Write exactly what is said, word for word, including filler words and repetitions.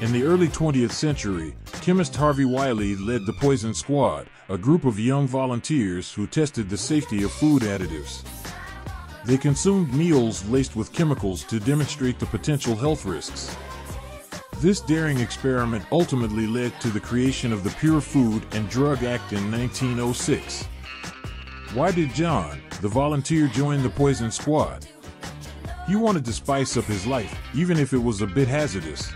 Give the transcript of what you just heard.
In the early twentieth century, chemist Harvey Wiley led the Poison Squad, a group of young volunteers who tested the safety of food additives. They consumed meals laced with chemicals to demonstrate the potential health risks. This daring experiment ultimately led to the creation of the Pure Food and Drug Act in nineteen oh six. Why did John, the volunteer, join the Poison Squad? He wanted to spice up his life, even if it was a bit hazardous.